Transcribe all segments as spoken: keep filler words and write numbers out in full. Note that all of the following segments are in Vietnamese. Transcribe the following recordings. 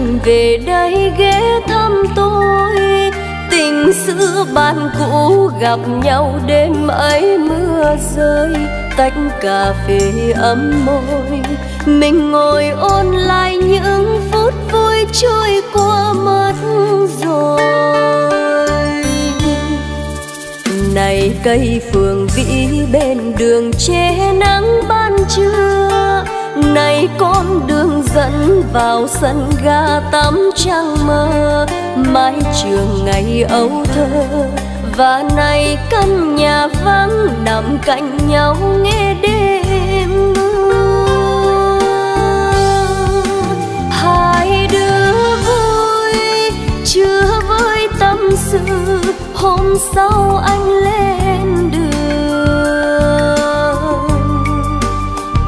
anh về đây ghé thăm tôi. Tình xưa bạn cũ gặp nhau đêm ấy mưa rơi, tách cà phê ấm môi, mình ngồi ôn lại những phút vui trôi qua mất rồi. Này cây phường vĩ bên đường che nắng ban trưa, này con đường dẫn vào sân ga tắm trăng mơ, mái trường ngày ấu thơ, và này căn nhà vắng nằm cạnh nhau nghe đêm mưa. Hai đứa vui chưa với tâm sự, hôm sau anh lên đường,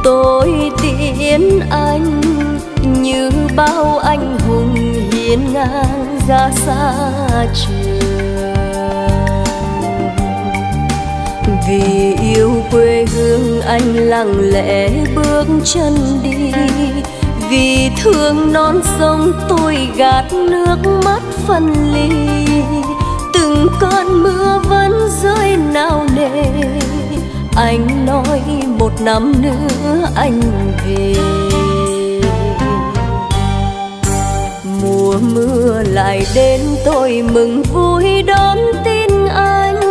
tôi tiễn anh như bao anh hùng hiên ngang ra xa trường. Vì yêu quê hương anh lặng lẽ bước chân đi, vì thương non sông tôi gạt nước mắt phân ly. Từng cơn mưa vẫn rơi nào nề, anh nói một năm nữa anh về. Mùa mưa lại đến, tôi mừng vui đón tin anh.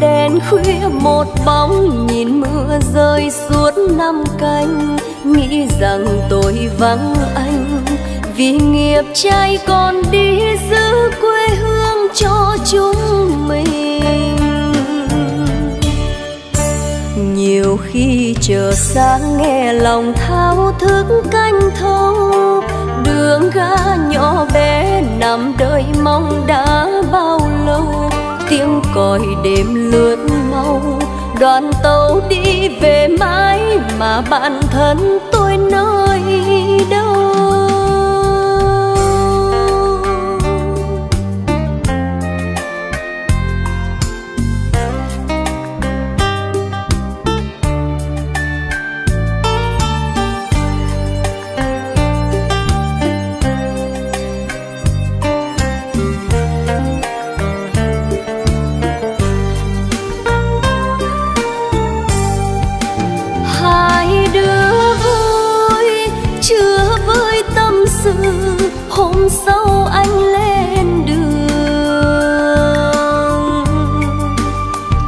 Đèn khuya một bóng nhìn mưa rơi suốt năm canh, nghĩ rằng tôi vắng anh vì nghiệp trai còn đi giữ quê hương cho chúng mình. Nhiều khi chờ sáng nghe lòng thao thức canh thâu, đường ga nhỏ bé nằm đợi mong đã bao lâu. Tiếng còi đêm lướt mau, đoàn tàu đi về mãi mà bạn thân tôi nơi đâu. Hôm sau anh lên đường,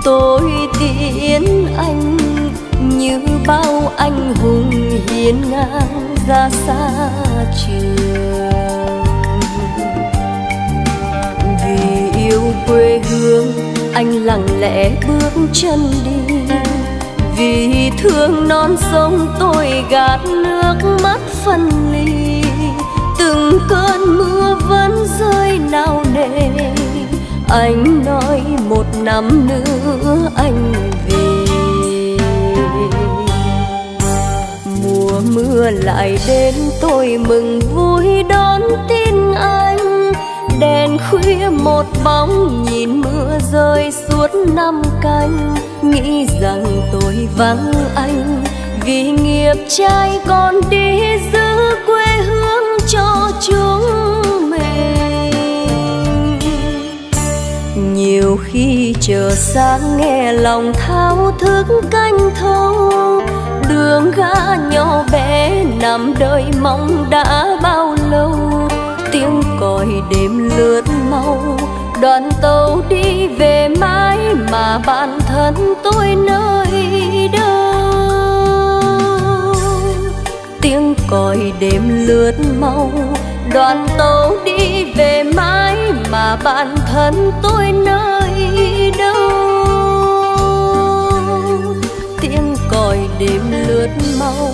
tôi tiễn anh như bao anh hùng hiên ngang ra xa trường. Vì yêu quê hương anh lặng lẽ bước chân đi, vì thương non sông tôi gạt nước mắt phân ly. Từng cơn mưa vẫn rơi nào nề, anh nói một năm nữa anh về. Mùa mưa lại đến, tôi mừng vui đón tin anh. Đèn khuya một bóng nhìn mưa rơi suốt năm canh, nghĩ rằng tôi vắng anh vì nghiệp trai còn đi giữ quê hương cho chúng mình. Nhiều khi chờ sáng nghe lòng thao thức canh thâu, đường ga nhỏ bé nằm đợi mong đã bao lâu. Tiếng còi đêm lướt mau, đoàn tàu đi về mãi mà bạn thân tôi nơi đâu. Tiếng còi đêm lướt mau, đoàn tàu đi về mãi mà bạn thân tôi nơi đâu. Tiếng còi đêm lướt mau,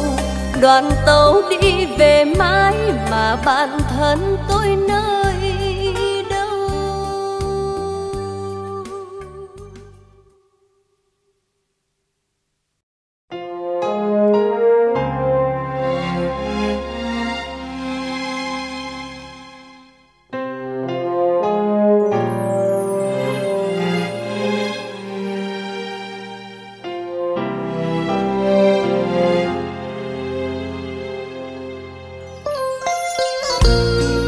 đoàn tàu đi về mãi mà bạn thân tôi nơi. Thank you.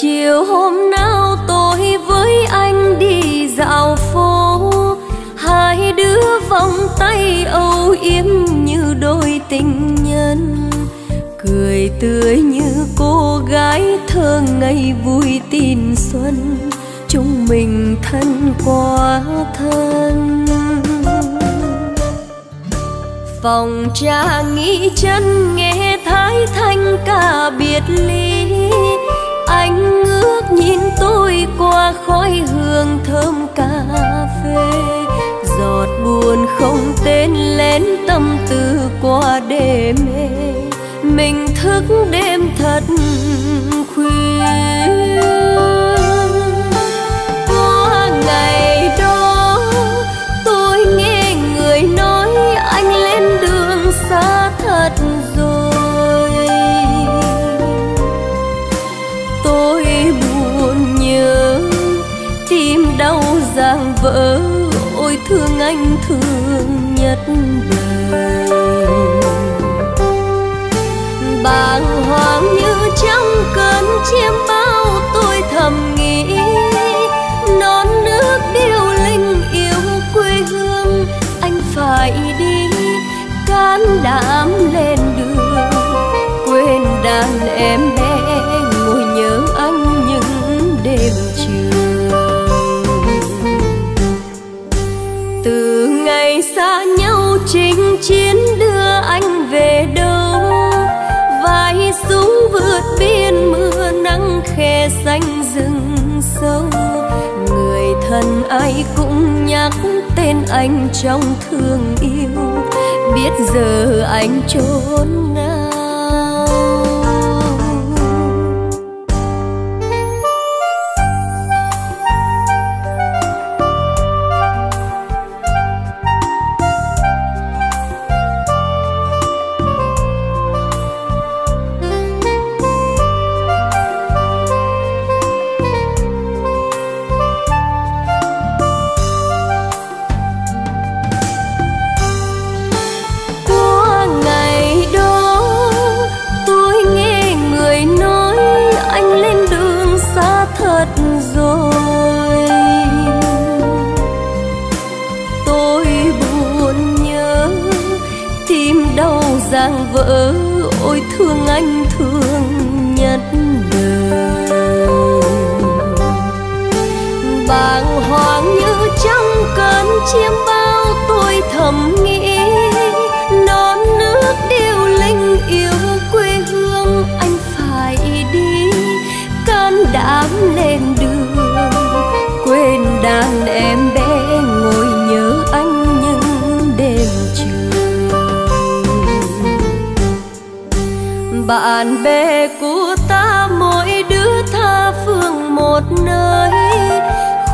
chiều hôm nào tôi với anh đi dạo phố, hai đứa vòng tay âu yếm như đôi tình nhân, cười tươi như cô gái thơ ngây vui tin xuân, chúng mình thân quá thân. Phòng trà nghĩ chân nghe Thái Thanh ca biệt ly, anh ngước nhìn tôi qua khói hương thơm cà phê, giọt buồn không tên lén tâm tư qua đêm mê, mình thức đêm thật khuya. Qua ngày đó tôi nghe người nói anh lên đường xa thật rồi, tôi buồn nhớ tim đau dang vỡ, ôi thương anh thương nhất đời. Bàng hoàng như trong cơn chiêm bao tôi thầm nghĩ, non nước điêu linh yêu quê hương anh phải đi, can đảm lên đường quên đàn em bé ngồi nhớ anh những đêm trường. Từ ngày xa nhau chinh chiến đưa anh về đâu, vai súng vượt biên mưa nắng khe xanh rừng sâu, người thân ai cũng nhắc tên anh trong thương yêu, biết giờ anh trốn nào. Giang vỡ, ôi thương anh thương nhất đời. Bàng hoàng như trong cơn chiêm bao tôi thầm nghĩ, non nước điêu linh yêu quê hương anh phải đi, can đảm lên đường quên đàn em bé ngồi nhớ anh những đêm trường. Bạn bè của ta mỗi đứa tha phương một nơi,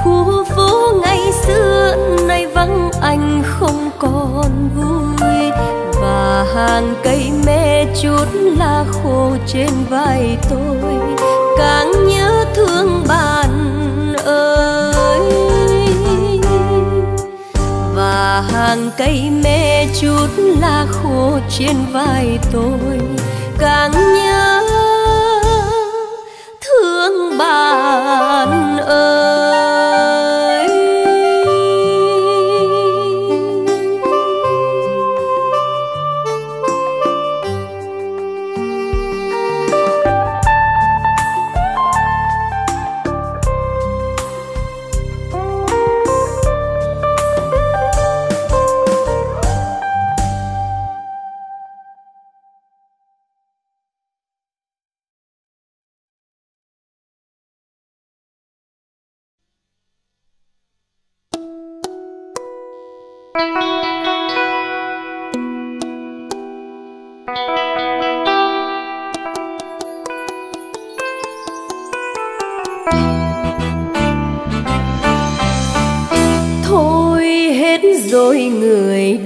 khu phố ngày xưa nay vắng anh không còn vui, và hàng cây me chút lá khô trên vai tôi càng nhớ thương bạn ơi. Và hàng cây me chút lá khô trên vai tôi càng nhớ thương bạn ơi.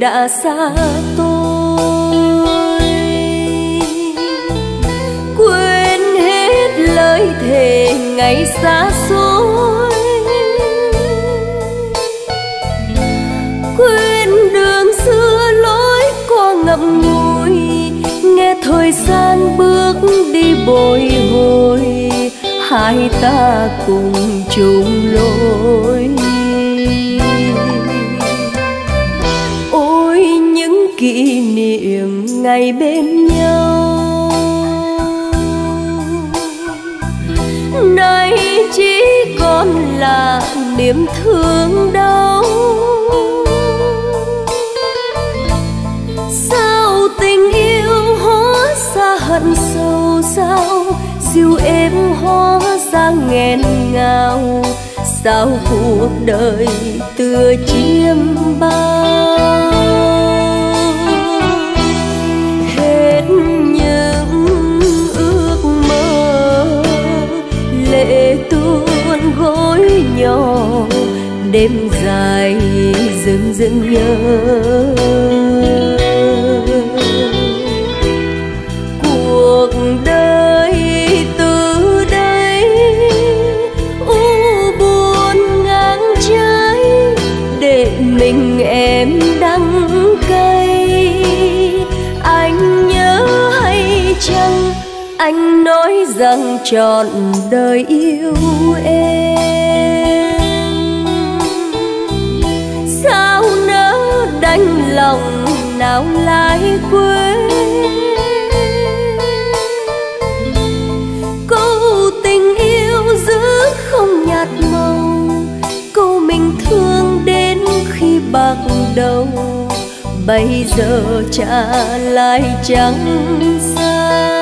Đã xa tôi quên hết lời thề ngày xa xôi, quên đường xưa lối qua ngậm ngùi, nghe thời gian bước đi bồi hồi hai ta cùng chung lối. Ôi những kỷ niệm ngày bên nhau, nay chỉ còn là niềm thương đau. Sao tình yêu hóa ra hận sâu, sao dịu êm hóa ra nghẹn ngào, sao cuộc đời tựa chiêm bao. Hết những ước mơ, lệ tuôn gối nhỏ, đêm dài dừng dừng nhớ. Cuộc đời từ đây u buồn ngang trái, để mình em đắng cay. Anh nhớ hay chăng anh nói rằng trọn đời yêu em, sao nỡ đành lòng nào lại quên. Bắt đầu bây giờ trả lại chẳng sao.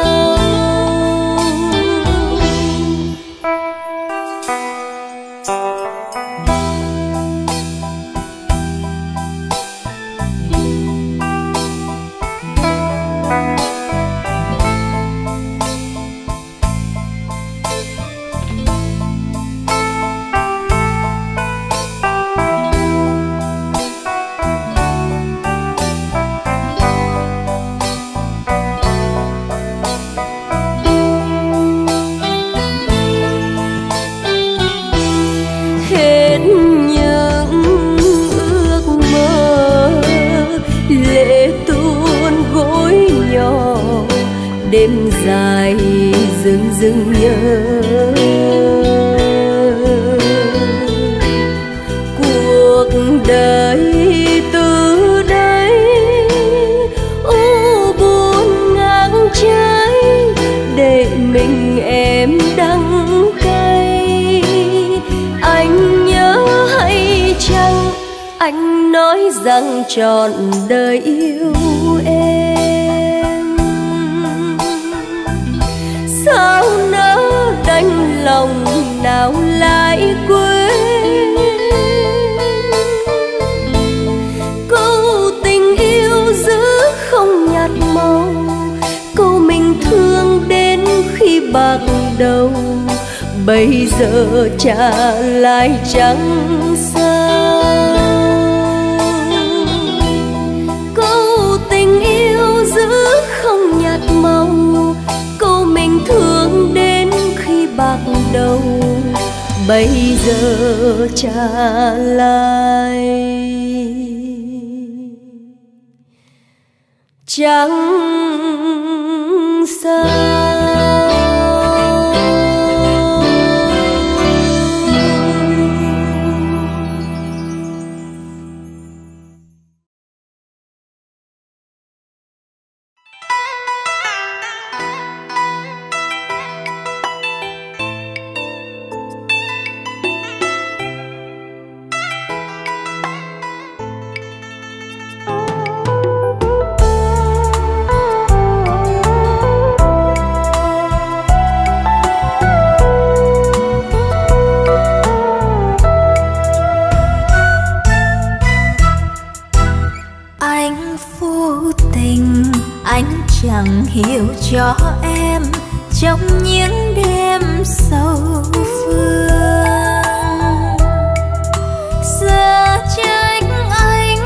Đêm dài dừng dừng nhớ. Cuộc đời từ đây u buồn ngang trái, để mình em đắng cay. Anh nhớ hay chăng anh nói rằng trọn đời yêu em, sao nỡ đành lòng nào lại quên. Câu tình yêu giữ không nhạt màu, câu mình thương đến khi bạc đầu, bây giờ trả lại chẳng sao. Câu tình yêu giữ không nhạt màu, thương đến khi bạc đầu, bây giờ trả lại chẳng sao. Chẳng hiểu cho em trong những đêm sâu phương, giờ trách anh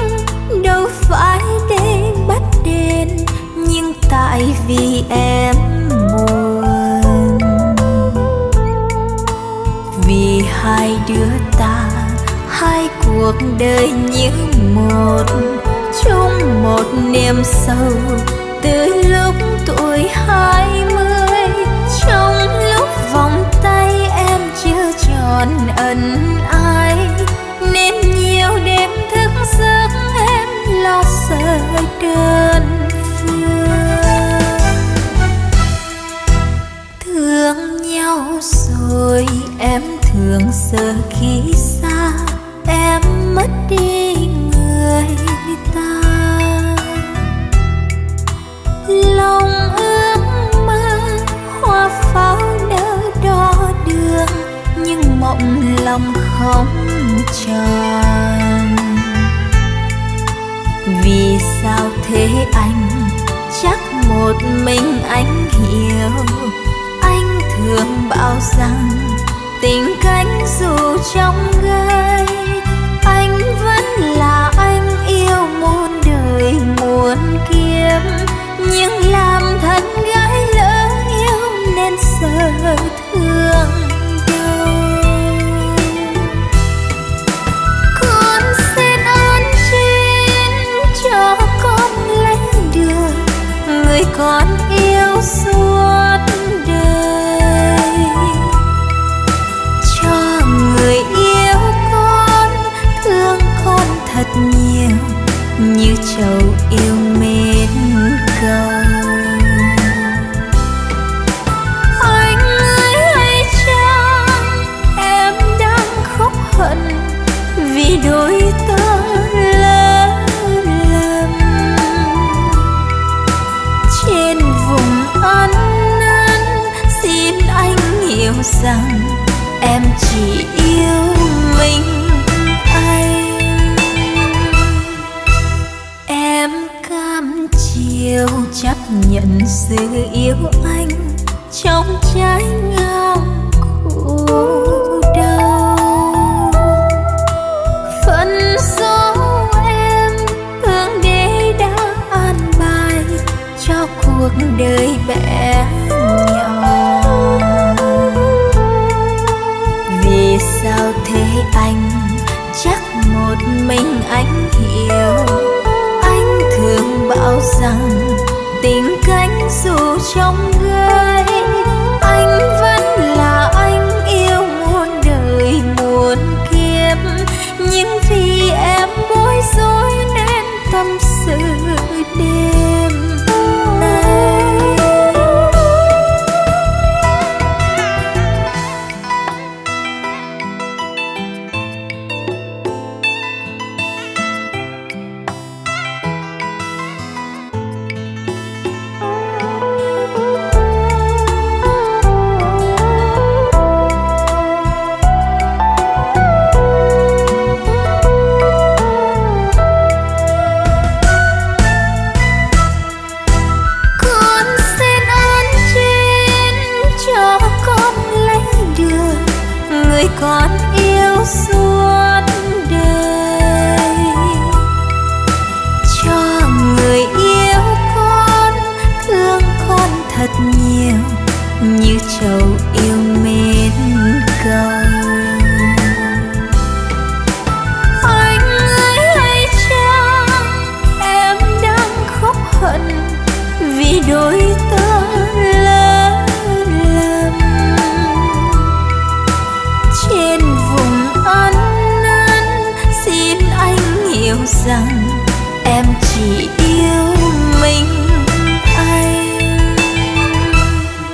đâu phải để bắt đền, nhưng tại vì em buồn, vì hai đứa ta hai cuộc đời như một, chung một niềm sâu. Từ lúc tuổi hai mươi, trong lúc vòng tay ơi, em thường sợ khi xa em mất đi người ta. Lòng ước mơ hoa pháo nở đo đường, nhưng mộng lòng không tròn. Vì sao thế anh? Chắc một mình anh hiểu. Anh thường bảo rằng tình cánh dù trong gai, anh vẫn là anh yêu muôn đời muôn kiếp. Nhưng làm thân gái lỡ yêu nên sợ thương. Con yêu suốt đời, cho người yêu con thương con thật nhiều như trầu yêu mến cầu. Anh ơi hãy cho em đang khóc hận vì đôi ta lỡ lầm trên vùng ăn năn. Xin anh hiểu rằng em chỉ yêu mình anh. Em cam chiều chấp nhận sự yêu anh trong trái ngang khổ đau. Phận số em thương đế đã an bài cho cuộc đời bé nhỏ. Vì sao thế anh? Chắc một mình anh hiểu. Anh thường bảo rằng tình cánh dù trong gai, anh vẫn là anh yêu muôn đời muôn kiếp. Nhưng vì em bối rối nên tâm sự đêm. Hãy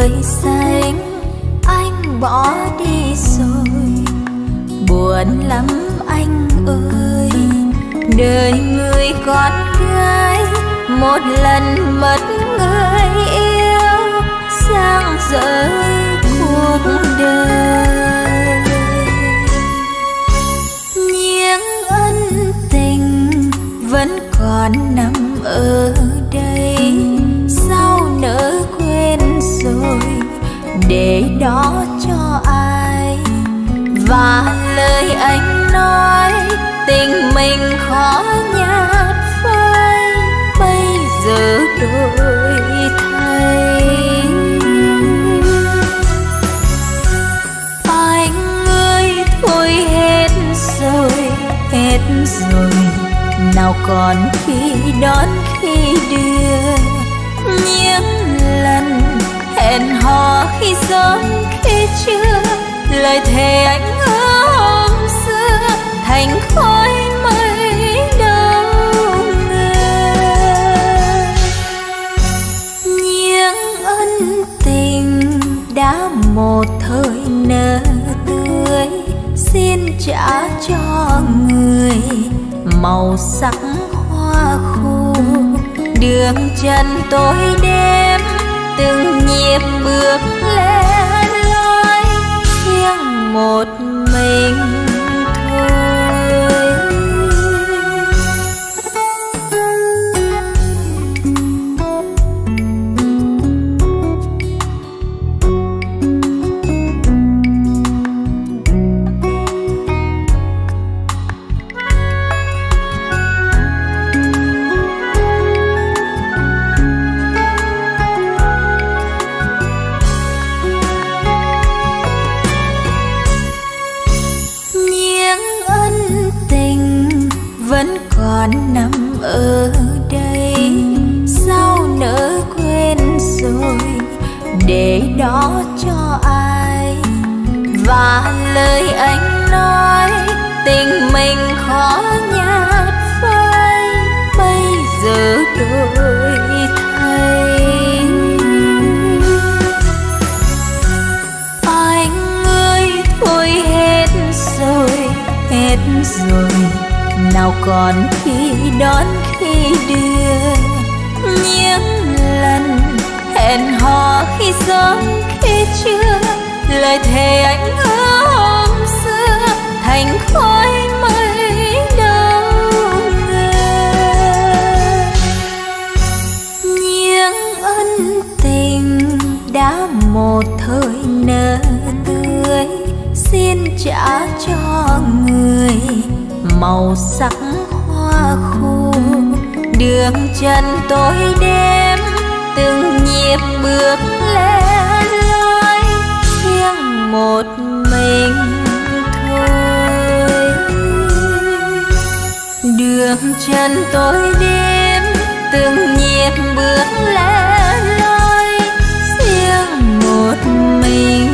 người xanh anh bỏ đi rồi, buồn lắm anh ơi. Đời người con gái một lần mất người yêu, sang rỡ cuộc đời. Những ân tình vẫn còn nằm ở đây, sao nỡ quên rồi để đó cho ai. Và lời anh nói tình mình khó nhạt phai, bây giờ đổi thay. Anh ơi thôi hết rồi, hết rồi, nào còn khi đón khi đưa. Những lần hẹn hò khi sớm khi trưa, lời thề anh hứa hôm xưa thành khói mây đâu ngờ. Những ân tình đã một thời nở tươi, xin trả cho người màu sắc hoa khô. Đường chân tối đêm từng nhịp bước lẻ loi, riêng một mình. Còn nằm ở đây sao nỡ quên rồi để đó cho ai. Và lời anh nói tình mình khó nhạt phai, bây giờ đổi thay. Anh ơi thôi hết rồi, hết rồi, nào còn khi đón khi đưa. Những lần hẹn hò khi sớm khi trưa, lời thề anh hứa hôm xưa thành khói mây đâu ngờ. Những ân tình đã một thời nở tươi, xin trả cho người màu sắc hoa khô. Đường chân tối đêm từng nhịp bước lẻ loi, riêng một mình thôi. Đường chân tối đêm từng nhịp bước lẻ loi, riêng một mình.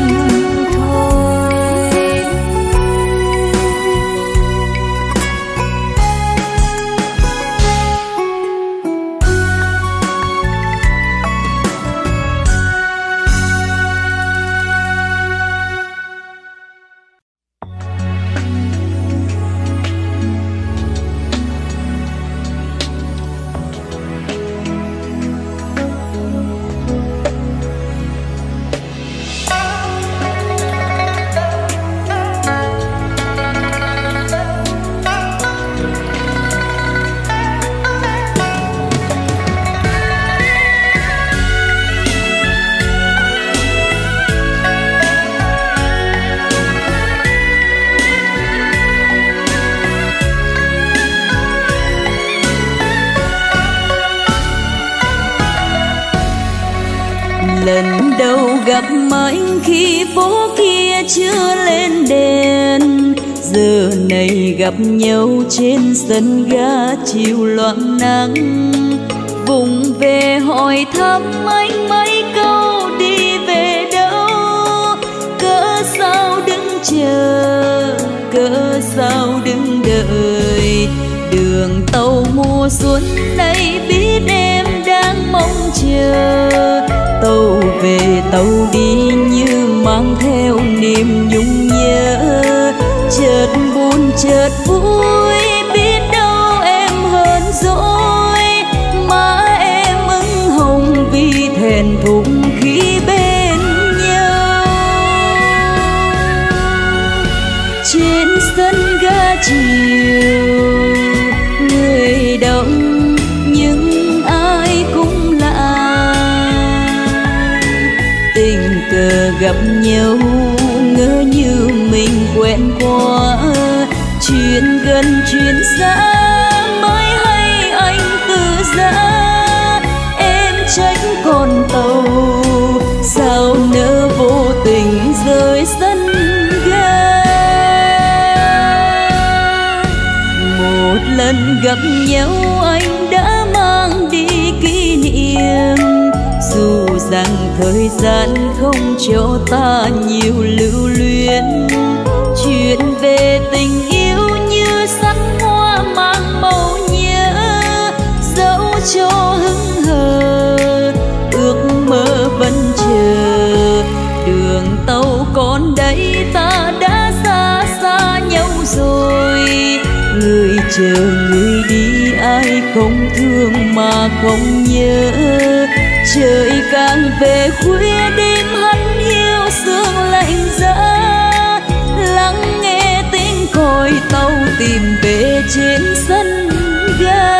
Gặp mãi khi phố kia chưa lên đèn, giờ này gặp nhau trên sân ga chiều loạng nắng. Vùng về hỏi thăm anh mấy câu đi về đâu, cớ sao đứng chờ, cớ sao đứng đợi. Đường tàu mùa xuân nay biết em đang mong chờ, tàu về tàu tàu đi như mang theo niềm nhung nhớ, chợt buồn chợt vui, biết đâu em hờn dỗi, má em ửng hồng vì thẹn thùng khi bên nhau. Trên sân ga chiều người đông, gặp nhau ngỡ như mình quen qua, chuyện gần chuyện xa mới hay anh tự giã. Em trách con tàu sao nỡ vô tình rơi sân ga. Một lần gặp nhau anh đã mang đi kỷ niệm, dù rằng thời gian không cho ta nhiều lưu luyến. Chuyện về tình yêu như sắc hoa mang màu nhớ, dẫu cho hững hờ ước mơ vẫn chờ. Đường tàu còn đây ta đã xa xa nhau rồi, người chờ người đi ai không thương mà không nhớ. Trời càng về khuya đêm hắn hiu sương lạnh giá, lắng nghe tiếng còi tàu tìm về trên sân ga.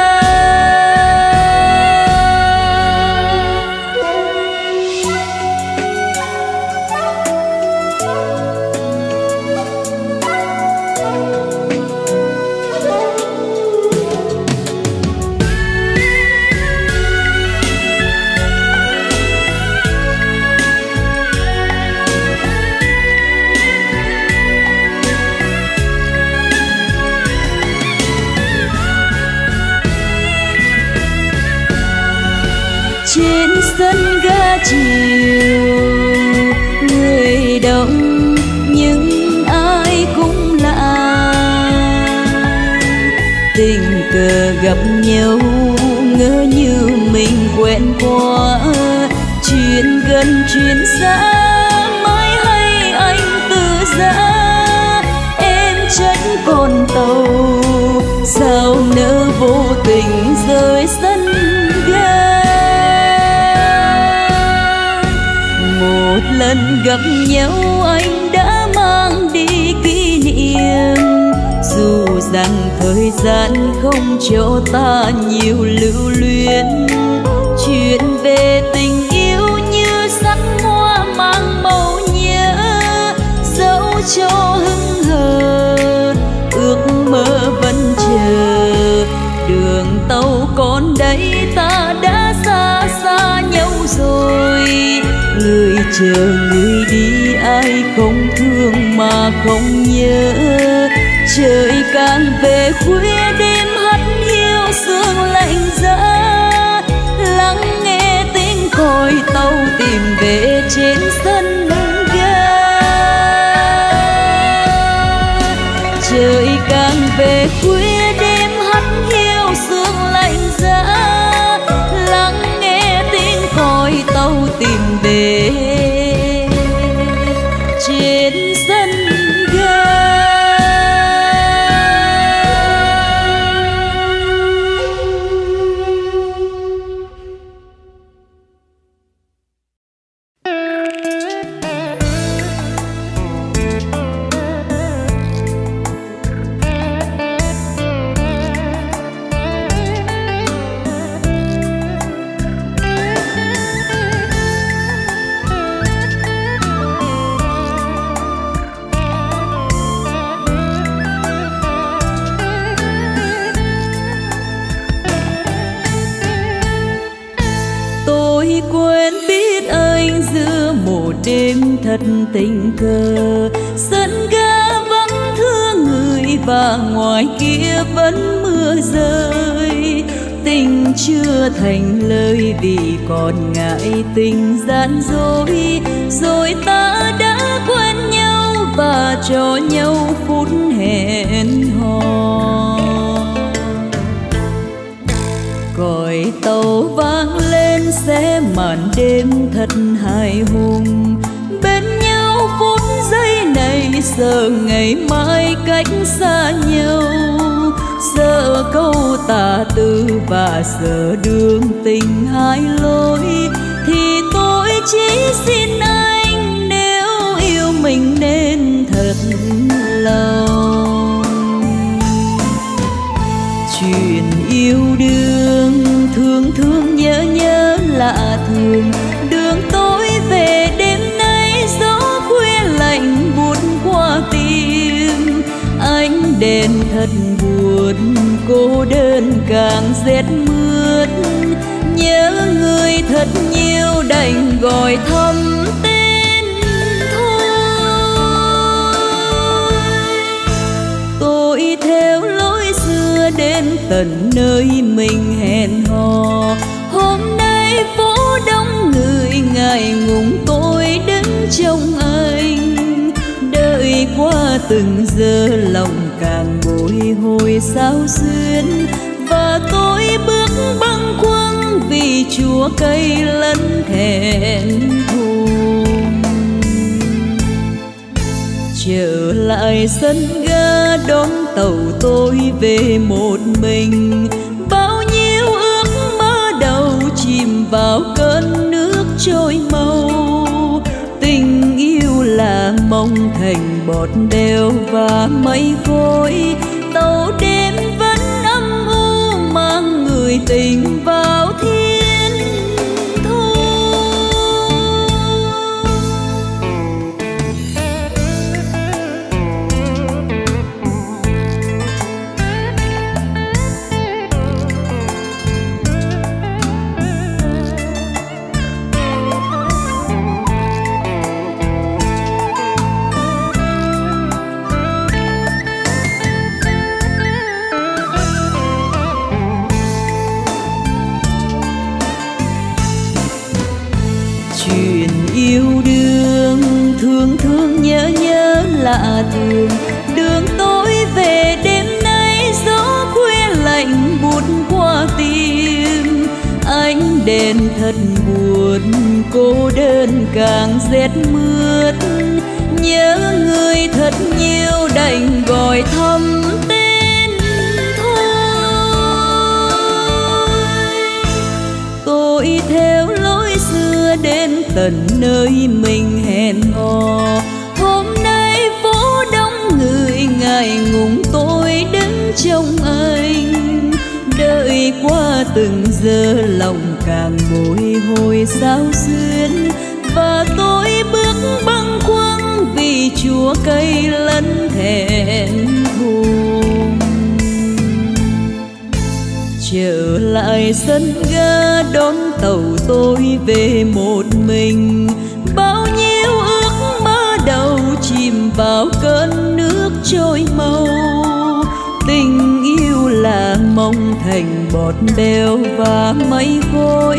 Sân ga chiều người đông, nhưng ai cũng lạ. Tình cờ gặp nhau ngỡ như mình quen qua, chuyện gần chuyện xa mãi hay anh tự giã. Em trách con tàu sao nỡ vô tình rơi sân ga. Một lần gặp nhau anh đã mang đi kỷ niệm, dù rằng thời gian không cho ta nhiều lưu luyến. Chuyện về tình yêu như sắc hoa mang màu nhớ, dẫu cho hững hờ ước mơ vẫn chờ. Đường tàu còn đây ta đã xa xa nhau rồi, người chờ người đi ai không thương mà không nhớ. Trời càng về khuya đêm hắn hiu sương lạnh giá, lắng nghe tiếng còi tàu tìm về trên sân ga. Trời càng về khuya đêm hắn hiu sương lạnh giá, lắng nghe tiếng còi tàu tìm về trên sân ga. Tình cờ sân ga vắng thương người, và ngoài kia vẫn mưa rơi. Tình chưa thành lời vì còn ngại tình gian dối, rồi ta đã quen nhau và cho nhau phút hẹn hò. Còi tàu vang lên xé màn đêm thật hài hùng, giờ ngày mai cách xa nhau, giờ câu tả từ và giờ đường tình hai lối, thì tôi chỉ xin anh nếu yêu mình nên thật lòng. Chuyện yêu đương thương thương nhớ nhớ lạ thường, đường tối về đêm nay gió khuya lạnh buốt qua tim, ánh đèn thật buồn cô đơn càng rét mướt, nhớ người thật nhiều đành gọi thăm tên thôi. Tôi theo lối xưa đến tận nơi mình hẹn hò, hôm nay phố đông người ngại ngùng tôi đứng trong anh, đợi qua từng giờ lòng càng bồi hồi sao xuyên, và tôi bước băng khoăn vì chua cay lẫn thẹn thùng. Trở lại sân ga đón tàu tôi về một mình, bao nhiêu ước mơ đầu chìm vào cơn nước trôi mau, tình yêu là mong thành bọt đều và mây khói, tàu đêm vẫn âm u mang người tình vào thiên thu. Lạ thường đường tối về đêm nay gió khuya lạnh buốt qua tim, ánh đèn thật buồn cô đơn càng rét mướt, nhớ người thật nhiều đành gọi thăm tên thôi. Tôi theo lối xưa đến tận nơi mình hẹn hò, ngại ngùng tôi đứng trong anh, đợi qua từng giờ lòng càng bồi hồi sao xuyên, và tôi bước băng khoăn vì chua cay lẫn thẹn thùng. Trở lại sân ga đón tàu tôi về một mình, bao nhiêu ước mơ đầu chìm vào cơn nước trôi mau, tình yêu là mong thành bọt bèo và mây khói,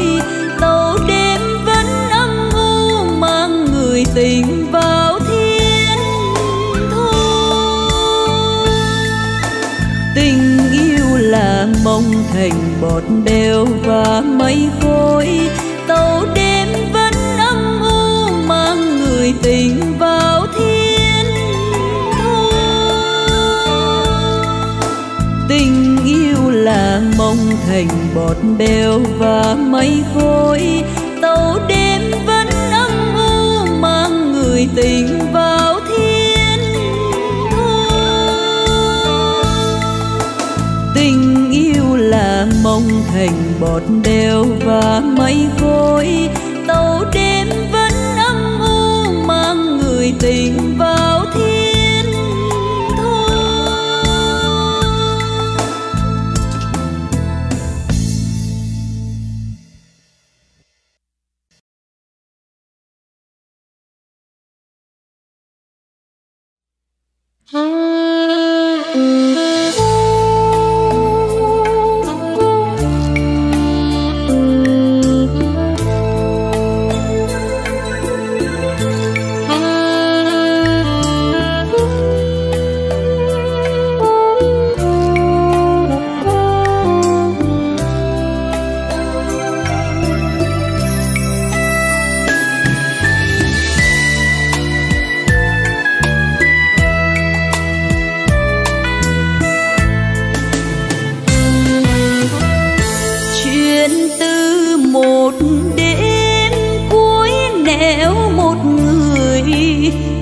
tàu đêm vẫn âm u mang người tình vào thiên thôi. Tình yêu là mong thành bọt bèo và mây khói, tàu đêm vẫn âm u mang người tình vào thiên. Tình yêu là mong thành bọt bèo và mây khói, tàu đêm vẫn âm u mang người tình vào thiên thôi. Tình yêu là mong thành bọt bèo và mây khói, tàu đêm vẫn âm u mang người tình vào thiên.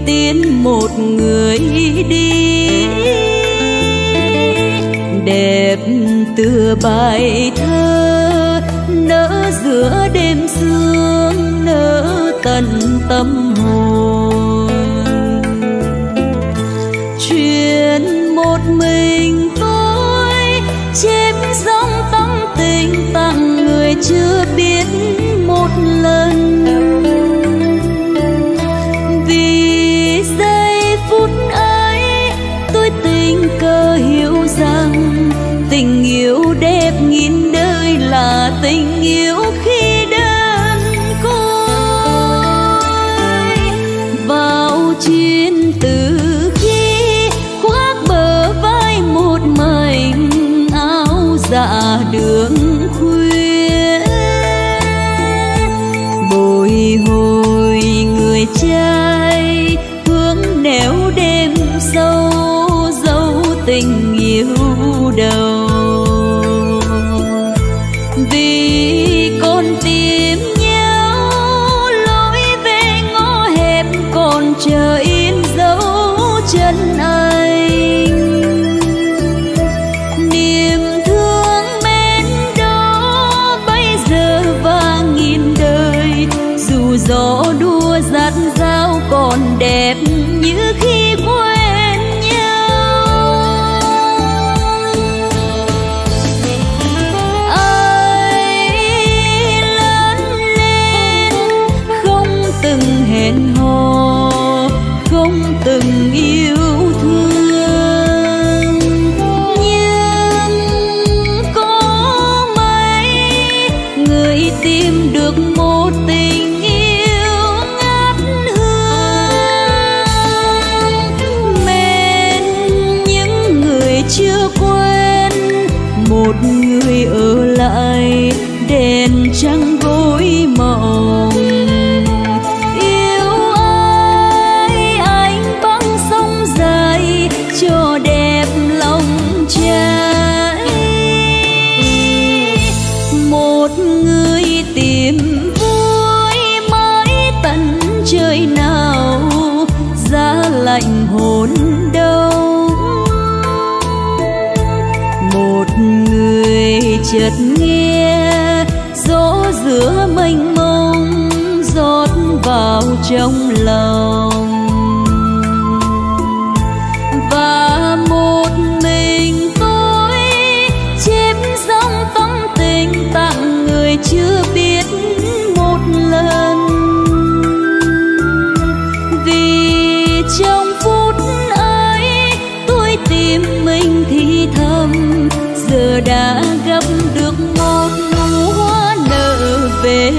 tiễn một người đi, đẹp tựa bài thơ nỡ giữa đêm sương, nỡ tận tâm hồn chuyện một mình tôi chêm gióng tâm tình tặng người chưa biết một lần. Tình yêu đẹp nghìn đời là tình yêu khi đơn côi, vào chuyến từ khi khoác bờ vai một mình áo dạ đường khuya, bồi hồi người trai hướng nẻo đêm sâu dấu tình yêu đầu. Chợt nghe gió giữa mênh mông rót vào trong lòng, và một mình tôi chêm gióng tâm tình tặng người chưa biết một lần. Vì trong phút ấy tôi tìm mình thì thầm giờ đã gặp được một nụ hoa nở về.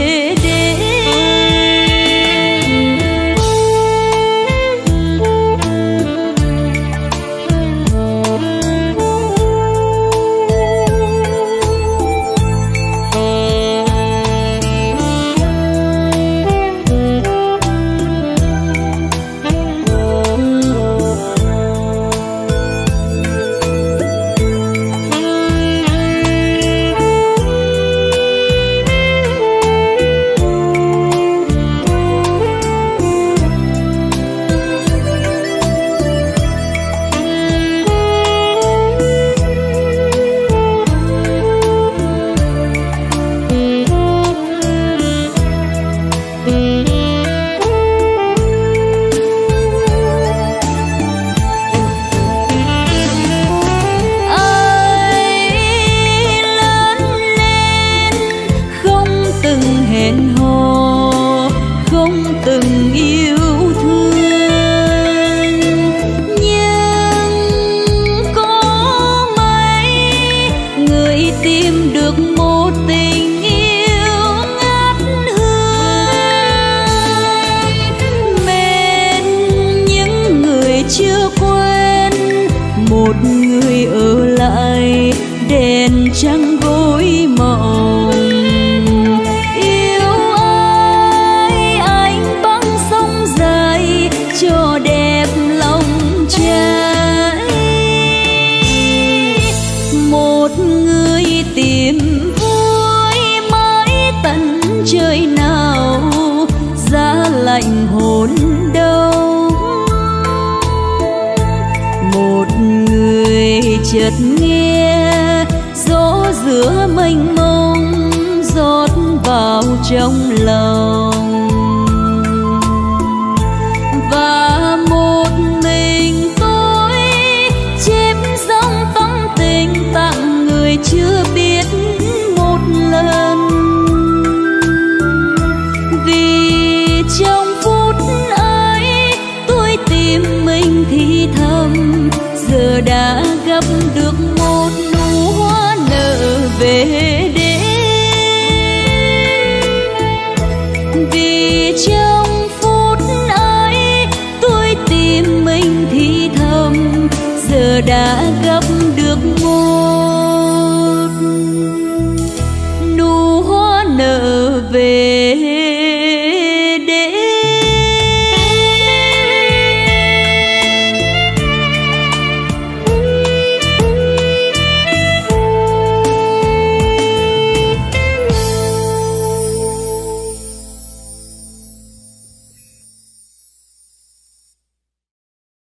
Trời nào giá lạnh hồn đâu, chợt nghe gió giữa mênh mông rót vào trong lòng, và một mình tôi chép dòng tâm tình tặng người chưa biết một lần. Vì trong phút ấy tôi tìm mình thì thầm, giờ đã gặp được một nụ hoa nở về. Đã gặp